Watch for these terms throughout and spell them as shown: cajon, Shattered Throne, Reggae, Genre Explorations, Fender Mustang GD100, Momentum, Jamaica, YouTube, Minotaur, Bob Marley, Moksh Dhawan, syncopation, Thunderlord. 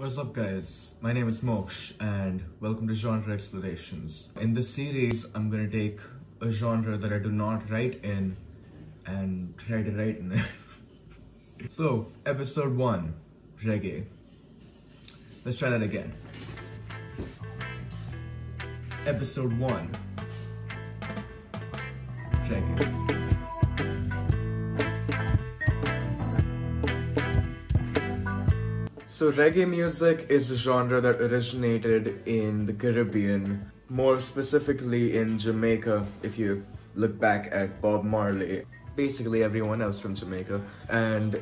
What's up guys, my name is Moksh and welcome to Genre Explorations. In this series, I'm gonna take a genre that I do not write in and try to write in it. So, episode 1, reggae. Let's try that again. Episode 1, reggae. So reggae music is a genre that originated in the Caribbean, more specifically in Jamaica, if you look back at Bob Marley, basically everyone else from Jamaica. And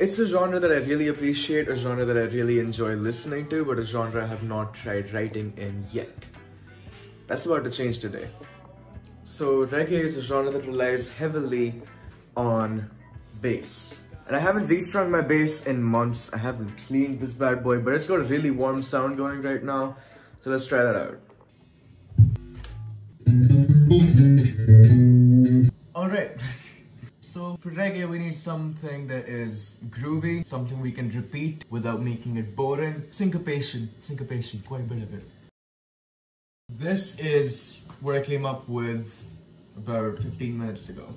it's a genre that I really appreciate, a genre that I really enjoy listening to, but a genre I have not tried writing in yet. That's about to change today. So reggae is a genre that relies heavily on bass. And I haven't restrung my bass in months. I haven't cleaned this bad boy, but it's got a really warm sound going right now. So let's try that out. Alright. So for reggae, we need something that is groovy, something we can repeat without making it boring. Syncopation, quite a bit of it. This is what I came up with about 15 minutes ago.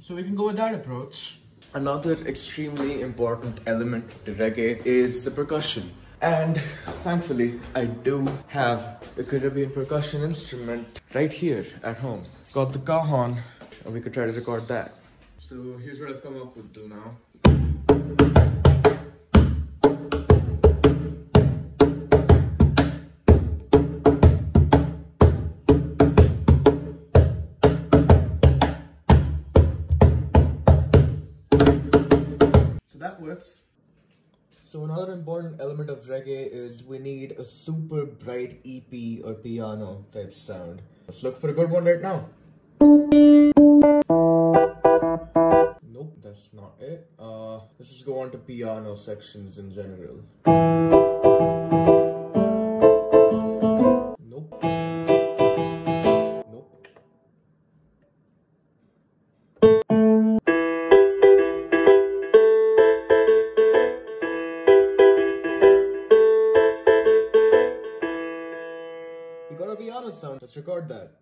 So we can go with that approach. Another extremely important element to reggae is the percussion. And thankfully, I do have a Caribbean percussion instrument right here at home. It's called the cajon, and we could try to record that. So here's what I've come up with till now. So another important element of reggae is we need a super bright EP or piano type sound. Let's look for a good one right now. Nope, that's not it. Let's just go on to piano sections in general. Sound. Let's record that.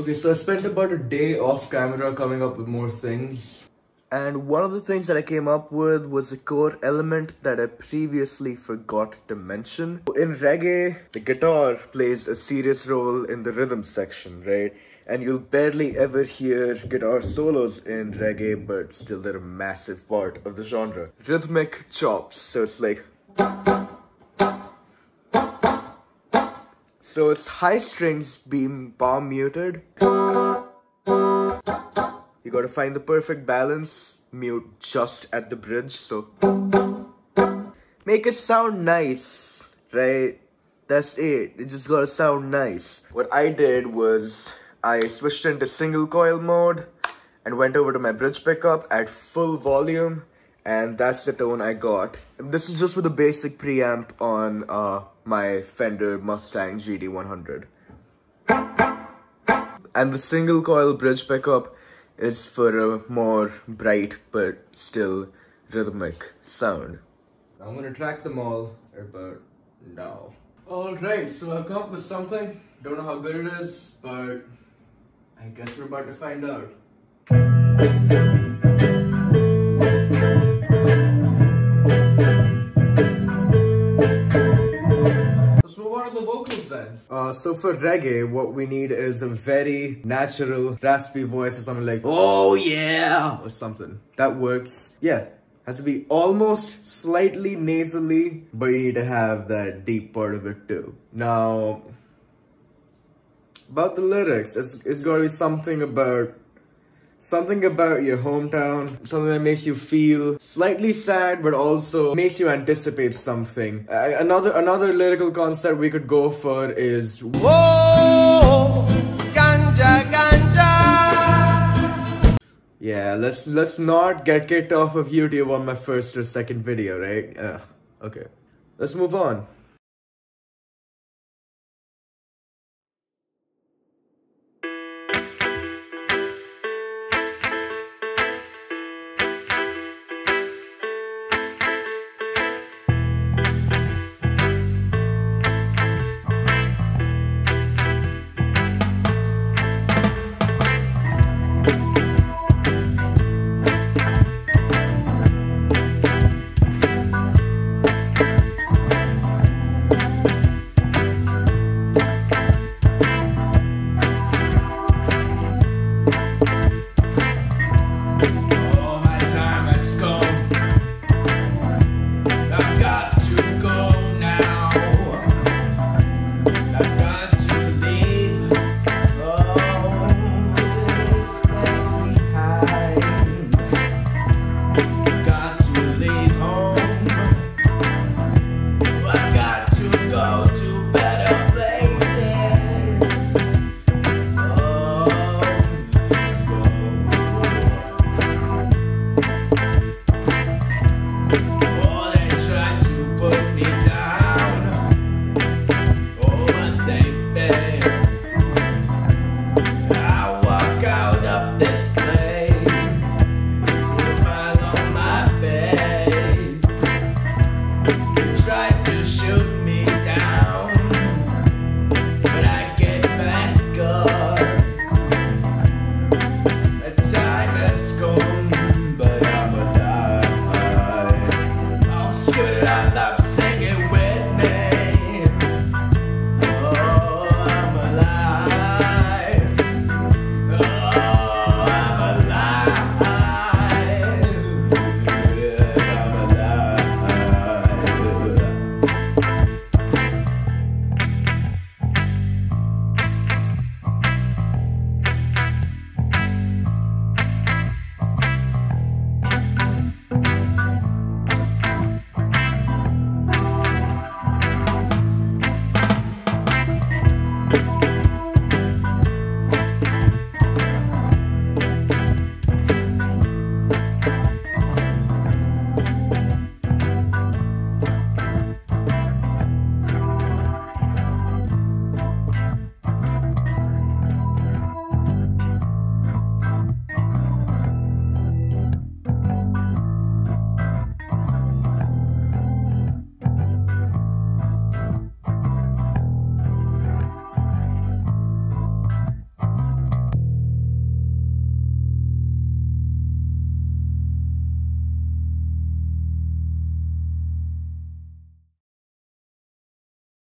Okay, so I spent about a day off camera coming up with more things. And one of the things that I came up with was a core element that I previously forgot to mention. In reggae, the guitar plays a serious role in the rhythm section, right? And you'll barely ever hear guitar solos in reggae, but still they're a massive part of the genre. Rhythmic chops, so it's like... So it's high strings being palm muted. You gotta find the perfect balance, mute just at the bridge, so... Make it sound nice, right? That's it, it just gotta sound nice. What I did was, I switched into single coil mode and went over to my bridge pickup at full volume, and that's the tone I got. And this is just with a basic preamp on my Fender Mustang GD100. And the single coil bridge pickup is for a more bright but still rhythmic sound. I'm gonna track them all about now. Alright, so I've come up with something. Don't know how good it is, but I guess we're about to find out. Let's move on to the vocals then. So for reggae, what we need is a very natural, raspy voice or something like, oh yeah, or something. That works. Yeah, has to be almost slightly nasally, but you need to have that deep part of it too. Now, about the lyrics, it's gotta be something about Something about your hometown, something that makes you feel slightly sad but also makes you anticipate something. Another lyrical concept we could go for is whoa, ganja, ganja. Yeah, let's not get kicked off of YouTube on my first or second video, right? Okay, let's move on.